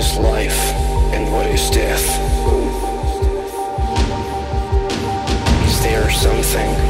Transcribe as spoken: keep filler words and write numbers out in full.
is life and what is death? Is there something